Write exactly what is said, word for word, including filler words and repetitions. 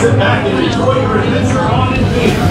Sit back and enjoy your adventure on in here.